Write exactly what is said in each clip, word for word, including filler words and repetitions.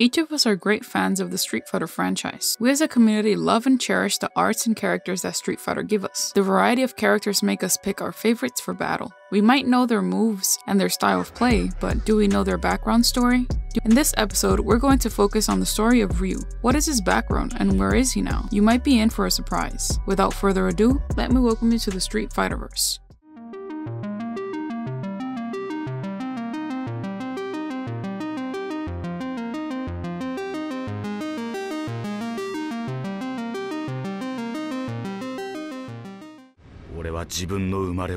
Each of us are great fans of the Street Fighter franchise. We as a community love and cherish the arts and characters that Street Fighter give us. The variety of characters make us pick our favorites for battle. We might know their moves and their style of play, but do we know their background story? In this episode, we're going to focus on the story of Ryu. What is his background and where is he now? You might be in for a surprise. Without further ado, let me welcome you to the Street Fighterverse. Ryu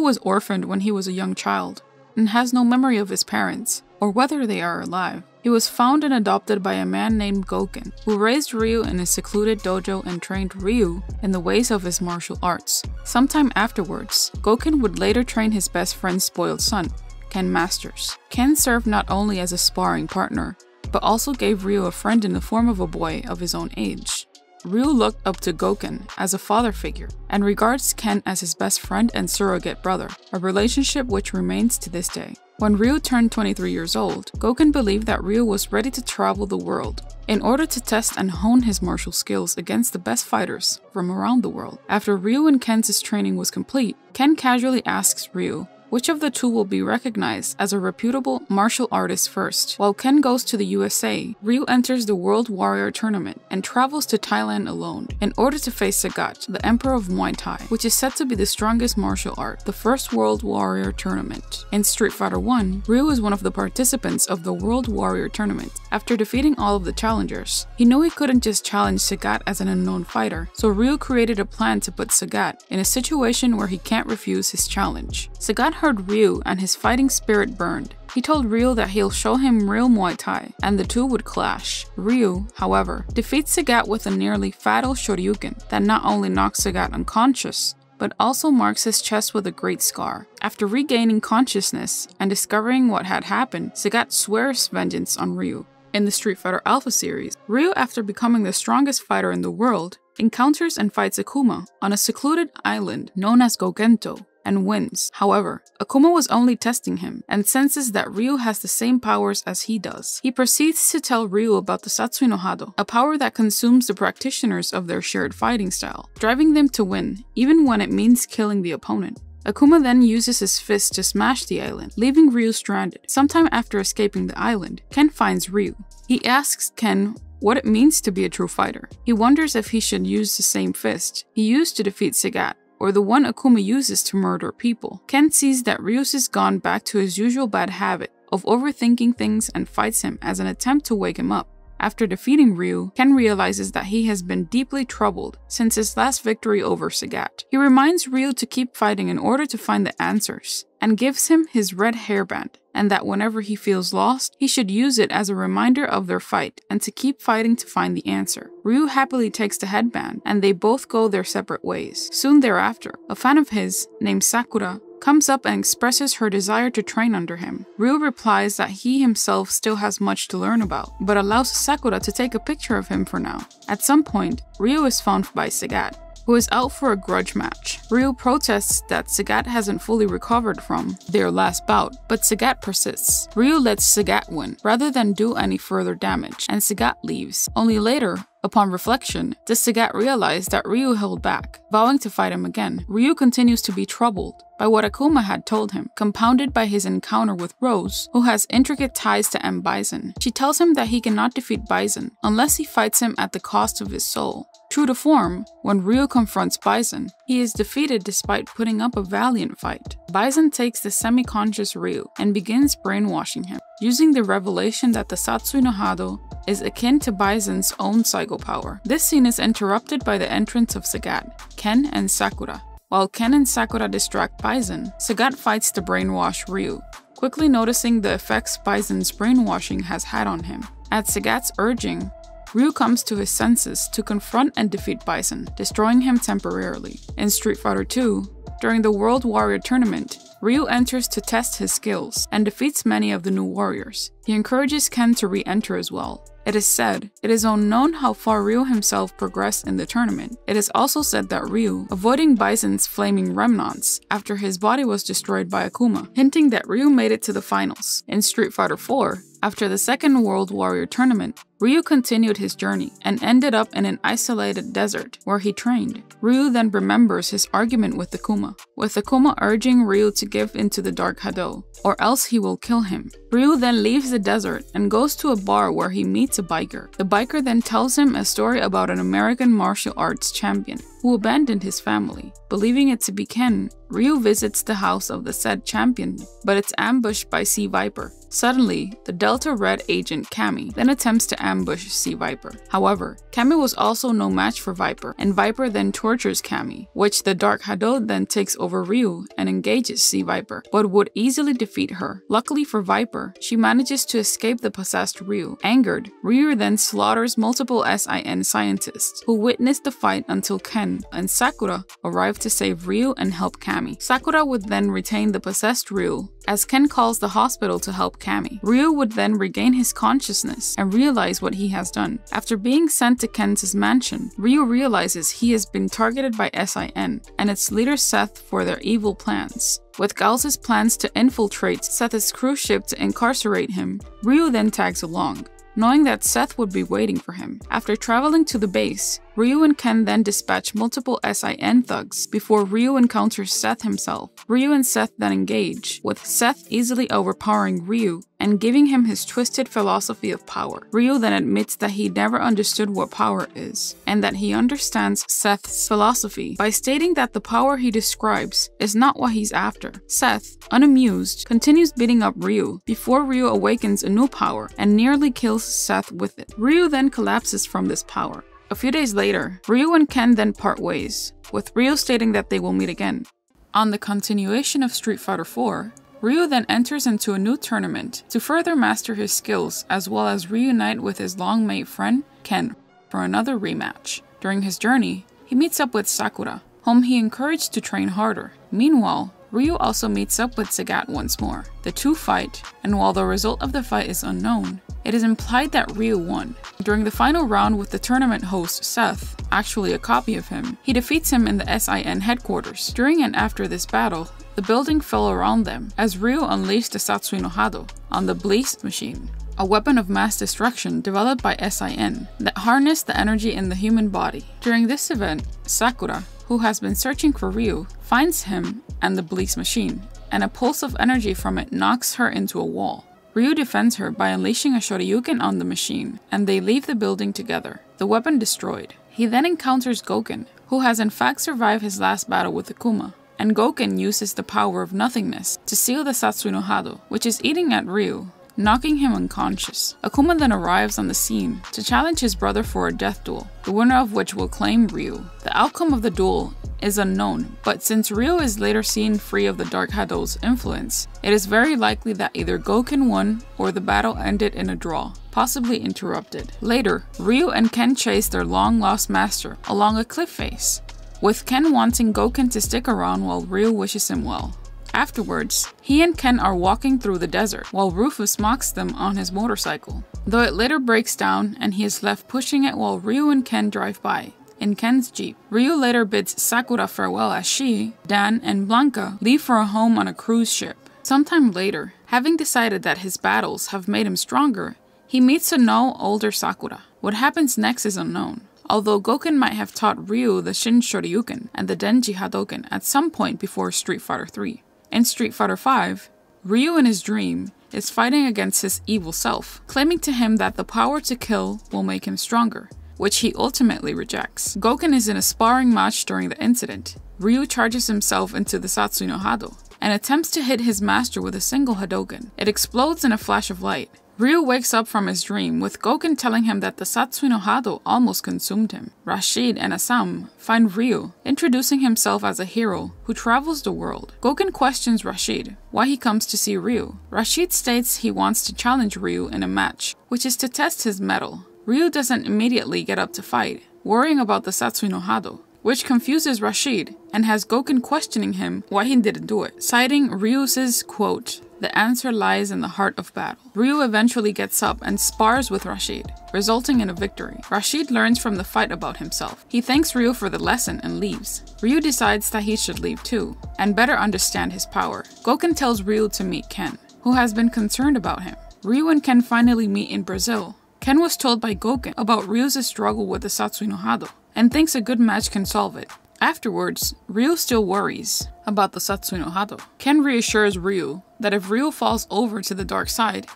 was orphaned when he was a young child, and has no memory of his parents, or whether they are alive. He was found and adopted by a man named Gouken, who raised Ryu in his secluded dojo and trained Ryu in the ways of his martial arts. Sometime afterwards, Gouken would later train his best friend's spoiled son, Ken Masters. Ken served not only as a sparring partner, but also gave Ryu a friend in the form of a boy of his own age. Ryu looked up to Gouken as a father figure, and regards Ken as his best friend and surrogate brother, a relationship which remains to this day. When Ryu turned twenty-three years old, Gouken believed that Ryu was ready to travel the world in order to test and hone his martial skills against the best fighters from around the world. After Ryu and Ken's training was complete, Ken casually asks Ryu which of the two will be recognized as a reputable martial artist first. While Ken goes to the U S A, Ryu enters the World Warrior Tournament and travels to Thailand alone in order to face Sagat, the emperor of Muay Thai, which is said to be the strongest martial art, the first World Warrior Tournament. In Street Fighter one, Ryu is one of the participants of the World Warrior Tournament. After defeating all of the challengers, he knew he couldn't just challenge Sagat as an unknown fighter, so Ryu created a plan to put Sagat in a situation where he can't refuse his challenge. Sagat heard Ryu and his fighting spirit burned. He told Ryu that he'll show him real Muay Thai, and the two would clash. Ryu, however, defeats Sagat with a nearly fatal Shoryuken that not only knocks Sagat unconscious, but also marks his chest with a great scar. After regaining consciousness and discovering what had happened, Sagat swears vengeance on Ryu. In the Street Fighter Alpha series, Ryu, after becoming the strongest fighter in the world, encounters and fights Akuma on a secluded island known as Gogento, and wins. However, Akuma was only testing him and senses that Ryu has the same powers as he does. He proceeds to tell Ryu about the Satsui no Hado, a power that consumes the practitioners of their shared fighting style, driving them to win, even when it means killing the opponent. Akuma then uses his fist to smash the island, leaving Ryu stranded. Sometime after escaping the island, Ken finds Ryu. He asks Ken what it means to be a true fighter. He wonders if he should use the same fist he used to defeat Sagat, or the one Akuma uses to murder people. Ken sees that Ryus has gone back to his usual bad habit of overthinking things and fights him as an attempt to wake him up. After defeating Ryu, Ken realizes that he has been deeply troubled since his last victory over Sagat. He reminds Ryu to keep fighting in order to find the answers, and gives him his red hairband, and that whenever he feels lost, he should use it as a reminder of their fight and to keep fighting to find the answer. Ryu happily takes the headband, and they both go their separate ways. Soon thereafter, a fan of his, named Sakura, comes up and expresses her desire to train under him. Ryu replies that he himself still has much to learn about, but allows Sakura to take a picture of him for now. At some point, Ryu is found by Sagat, who is out for a grudge match. Ryu protests that Sagat hasn't fully recovered from their last bout, but Sagat persists. Ryu lets Sagat win, rather than do any further damage, and Sagat leaves. Only later, upon reflection, does Sagat realize that Ryu held back, vowing to fight him again. Ryu continues to be troubled by what Akuma had told him, compounded by his encounter with Rose, who has intricate ties to M. Bison. She tells him that he cannot defeat Bison unless he fights him at the cost of his soul. True to form, when Ryu confronts Bison, he is defeated despite putting up a valiant fight. Bison takes the semi-conscious Ryu and begins brainwashing him, using the revelation that the Satsui no Hado is akin to Bison's own psycho power. This scene is interrupted by the entrance of Sagat, Ken, and Sakura. While Ken and Sakura distract Bison, Sagat fights to brainwash Ryu, quickly noticing the effects Bison's brainwashing has had on him. At Sagat's urging, Ryu comes to his senses to confront and defeat Bison, destroying him temporarily. In Street Fighter two, during the World Warrior Tournament, Ryu enters to test his skills and defeats many of the new warriors. He encourages Ken to re-enter as well. It is said, it is unknown how far Ryu himself progressed in the tournament. It is also said that Ryu, avoiding Bison's flaming remnants after his body was destroyed by Akuma, hinting that Ryu made it to the finals. In Street Fighter four, after the second World Warrior Tournament, Ryu continued his journey and ended up in an isolated desert where he trained. Ryu then remembers his argument with Akuma, with Akuma urging Ryu to give into the Dark Hado, or else he will kill him. Ryu then leaves the desert and goes to a bar where he meets a biker. The biker then tells him a story about an American martial arts champion who abandoned his family. Believing it to be Ken, Ryu visits the house of the said champion, but it's ambushed by C. Viper. Suddenly, the Delta Red agent Cammy then attempts to ambush C. Viper. However, Cammy was also no match for Viper, and Viper then tortures Cammy, which the Dark Hado then takes over Ryu and engages C. Viper, but would easily defeat her. Luckily for Viper, she manages to escape the possessed Ryu. Angered, Ryu then slaughters multiple S I N scientists who witnessed the fight until Ken and Sakura arrive to save Ryu and help Cammy. Sakura would then retain the possessed Ryu, as Ken calls the hospital to help Cammy. Ryu would then regain his consciousness and realize what he has done. After being sent to Ken's mansion, Ryu realizes he has been targeted by S I N and its leader Seth for their evil plans. With Gauss's plans to infiltrate Seth's cruise ship to incarcerate him, Ryu then tags along, knowing that Seth would be waiting for him. After traveling to the base, Ryu and Ken then dispatch multiple S I N thugs before Ryu encounters Seth himself. Ryu and Seth then engage, with Seth easily overpowering Ryu and giving him his twisted philosophy of power. Ryu then admits that he never understood what power is, and that he understands Seth's philosophy by stating that the power he describes is not what he's after. Seth, unamused, continues beating up Ryu before Ryu awakens a new power and nearly kills Seth with it. Ryu then collapses from this power. A few days later, Ryu and Ken then part ways, with Ryu stating that they will meet again. On the continuation of Street Fighter four, Ryu then enters into a new tournament to further master his skills as well as reunite with his long-mate friend, Ken, for another rematch. During his journey, he meets up with Sakura, whom he encouraged to train harder. Meanwhile, Ryu also meets up with Sagat once more. The two fight, and while the result of the fight is unknown, it is implied that Ryu won. During the final round with the tournament host Seth, actually a copy of him, he defeats him in the S I N headquarters. During and after this battle, the building fell around them as Ryu unleashed the Satsui no Hado on the Bleed Machine, a weapon of mass destruction developed by S I N that harnessed the energy in the human body. During this event, Sakura, who has been searching for Ryu, finds him and the Bleed Machine, and a pulse of energy from it knocks her into a wall. Ryu defends her by unleashing a Shoryuken on the machine, and they leave the building together, the weapon destroyed. He then encounters Gouken, who has in fact survived his last battle with Akuma, and Gouken uses the power of nothingness to seal the Satsui no Hado, which is eating at Ryu, knocking him unconscious. Akuma then arrives on the scene to challenge his brother for a death duel, the winner of which will claim Ryu. The outcome of the duel is unknown, but since Ryu is later seen free of the Dark Hado's influence, it is very likely that either Gouken won or the battle ended in a draw, possibly interrupted. Later, Ryu and Ken chase their long-lost master along a cliff face, with Ken wanting Gouken to stick around while Ryu wishes him well. Afterwards, he and Ken are walking through the desert while Rufus mocks them on his motorcycle, though it later breaks down and he is left pushing it while Ryu and Ken drive by in Ken's Jeep. Ryu later bids Sakura farewell as she, Dan, and Blanca leave for a home on a cruise ship. Sometime later, having decided that his battles have made him stronger, he meets a no older Sakura. What happens next is unknown, although Gouken might have taught Ryu the Shin Shoryuken and the Denji Hadouken at some point before Street Fighter three. In Street Fighter five, Ryu in his dream is fighting against his evil self, claiming to him that the power to kill will make him stronger, which he ultimately rejects. Gouken is in a sparring match during the incident. Ryu charges himself into the Satsui no Hado and attempts to hit his master with a single Hadouken. It explodes in a flash of light. Ryu wakes up from his dream with Gouken telling him that the Satsui no Hado almost consumed him. Rashid and Asam find Ryu, introducing himself as a hero who travels the world. Gouken questions Rashid why he comes to see Ryu. Rashid states he wants to challenge Ryu in a match, which is to test his mettle. Ryu doesn't immediately get up to fight, worrying about the Satsui no Hado. which confuses Rashid and has Gouken questioning him why he didn't do it, citing Ryu's quote, "The answer lies in the heart of battle." Ryu eventually gets up and spars with Rashid, resulting in a victory. Rashid learns from the fight about himself. He thanks Ryu for the lesson and leaves. Ryu decides that he should leave too, and better understand his power. Gouken tells Ryu to meet Ken, who has been concerned about him. Ryu and Ken finally meet in Brazil. Ken was told by Gouken about Ryu's struggle with the Satsui no Hado, and thinks a good match can solve it. Afterwards, Ryu still worries about the Satsui no Hado. Ken reassures Ryu that if Ryu falls over to the dark side,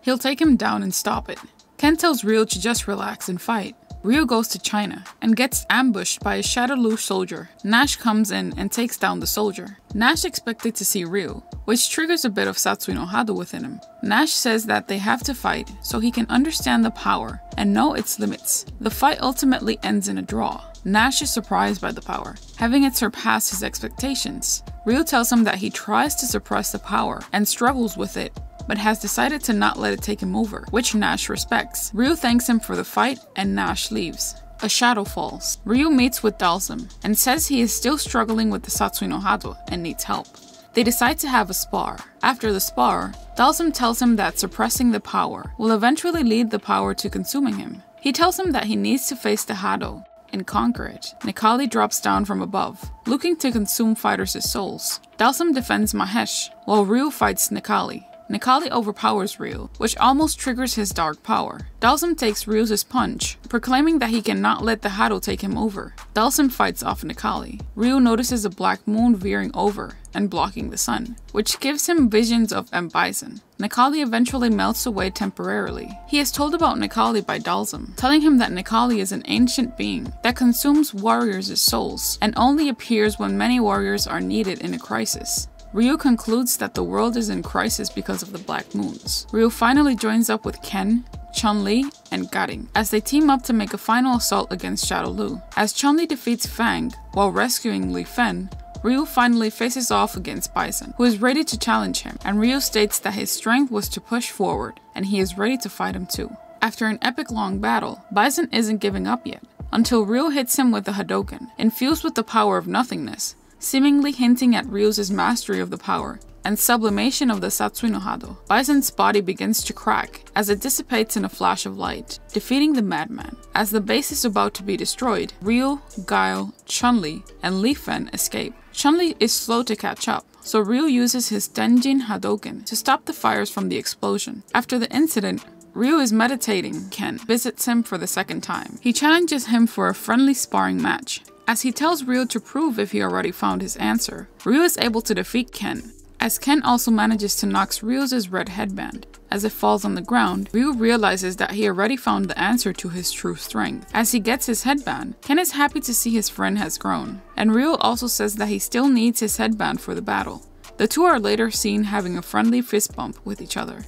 he'll take him down and stop it. Ken tells Ryu to just relax and fight. Ryu goes to China and gets ambushed by a Shadaloo soldier. Nash comes in and takes down the soldier. Nash expected to see Ryu, which triggers a bit of Satsui no Hado within him. Nash says that they have to fight so he can understand the power and know its limits. The fight ultimately ends in a draw. Nash is surprised by the power, having it surpass his expectations. Ryu tells him that he tries to suppress the power and struggles with it, but has decided to not let it take him over, which Nash respects. Ryu thanks him for the fight and Nash leaves. A shadow falls. Ryu meets with Dhalsim and says he is still struggling with the Satsui no Hado and needs help. They decide to have a spar. After the spar, Dhalsim tells him that suppressing the power will eventually lead the power to consuming him. He tells him that he needs to face the Hado and conquer it. Necalli drops down from above, looking to consume fighters' souls. Dhalsim defends Mahesh, while Ryu fights Necalli. Necalli overpowers Ryu, which almost triggers his dark power. Dhalsim takes Ryu's punch, proclaiming that he cannot let the Hado take him over. Dhalsim fights off Necalli. Ryu notices a black moon veering over and blocking the sun, which gives him visions of M. Bison. Necalli eventually melts away temporarily. He is told about Necalli by Dhalsim, telling him that Necalli is an ancient being that consumes warriors' souls and only appears when many warriors are needed in a crisis. Ryu concludes that the world is in crisis because of the Black Moons. Ryu finally joins up with Ken, Chun-Li, and Garing as they team up to make a final assault against Shadaloo. As Chun-Li defeats Fang while rescuing Li Fen, Ryu finally faces off against Bison, who is ready to challenge him, and Ryu states that his strength was to push forward, and he is ready to fight him too. After an epic long battle, Bison isn't giving up yet, until Ryu hits him with the Hadouken, infused with the power of nothingness, seemingly hinting at Ryu's mastery of the power and sublimation of the Satsui no Hado. Bison's body begins to crack as it dissipates in a flash of light, defeating the madman. As the base is about to be destroyed, Ryu, Guile, Chun-Li, and Li Fen escape. Chun-Li is slow to catch up, so Ryu uses his Tenjin Hadouken to stop the fires from the explosion. After the incident, Ryu is meditating. Ken visits him for the second time. He challenges him for a friendly sparring match. As he tells Ryu to prove if he already found his answer, Ryu is able to defeat Ken, as Ken also manages to knock Ryu's red headband. As it falls on the ground, Ryu realizes that he already found the answer to his true strength. As he gets his headband, Ken is happy to see his friend has grown, and Ryu also says that he still needs his headband for the battle. The two are later seen having a friendly fist bump with each other.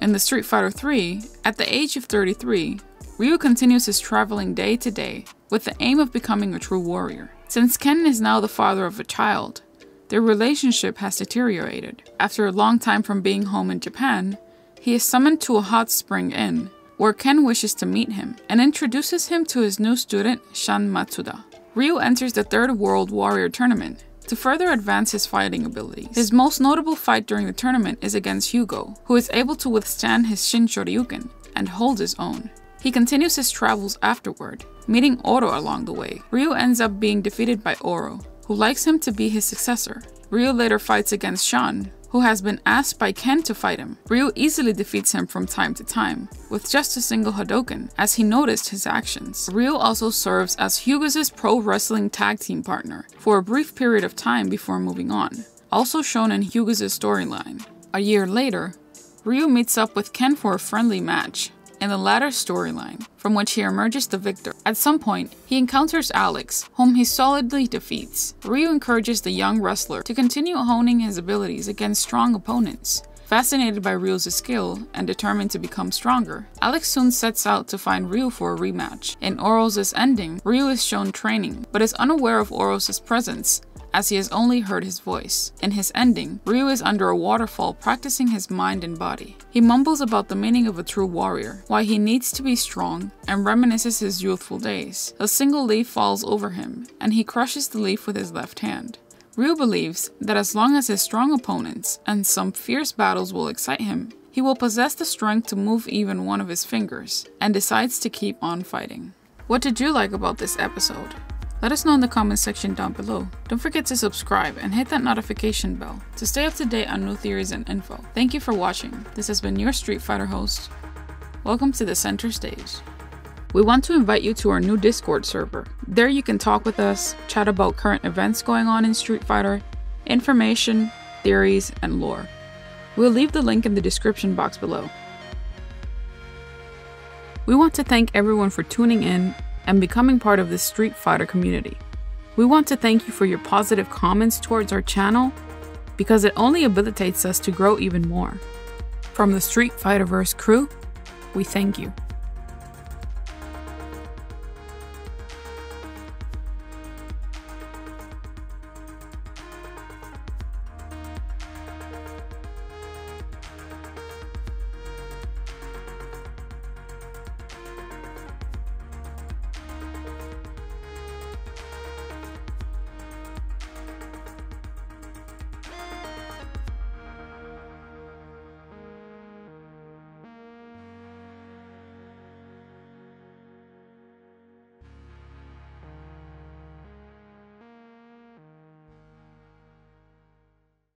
In the Street Fighter three, at the age of thirty-three, Ryu continues his traveling day to day with the aim of becoming a true warrior. Since Ken is now the father of a child, their relationship has deteriorated. After a long time from being home in Japan, he is summoned to a hot spring inn, where Ken wishes to meet him and introduces him to his new student, Shan Matsuda. Ryu enters the third World Warrior Tournament to further advance his fighting abilities. His most notable fight during the tournament is against Hugues, who is able to withstand his Shin Shoryuken and hold his own. He continues his travels afterward, meeting Oro along the way. Ryu ends up being defeated by Oro, who likes him to be his successor. Ryu later fights against Shan, who has been asked by Ken to fight him. Ryu easily defeats him from time to time, with just a single Hadouken, as he noticed his actions. Ryu also serves as Hugues' pro wrestling tag team partner for a brief period of time before moving on, also shown in Hugues' storyline. A year later, Ryu meets up with Ken for a friendly match in the latter storyline, from which he emerges the victor. At some point, he encounters Alex, whom he solidly defeats. Ryu encourages the young wrestler to continue honing his abilities against strong opponents. Fascinated by Ryu's skill and determined to become stronger, Alex soon sets out to find Ryu for a rematch. In Oro's ending, Ryu is shown training, but is unaware of Oro's presence, as he has only heard his voice. In his ending, Ryu is under a waterfall practicing his mind and body. He mumbles about the meaning of a true warrior, why he needs to be strong, and reminisces his youthful days. A single leaf falls over him, and he crushes the leaf with his left hand. Ryu believes that as long as his strong opponents and some fierce battles will excite him, he will possess the strength to move even one of his fingers, and decides to keep on fighting. What did you like about this episode? Let us know in the comment section down below. Don't forget to subscribe and hit that notification bell to stay up to date on new theories and info. Thank you for watching. This has been your Street Fighter host. Welcome to the center stage. We want to invite you to our new Discord server. There you can talk with us, chat about current events going on in Street Fighter, information, theories, and lore. We'll leave the link in the description box below. We want to thank everyone for tuning in and becoming part of the Street Fighter community. We want to thank you for your positive comments towards our channel, because it only habilitates us to grow even more. From the Street Fighterverse crew, we thank you.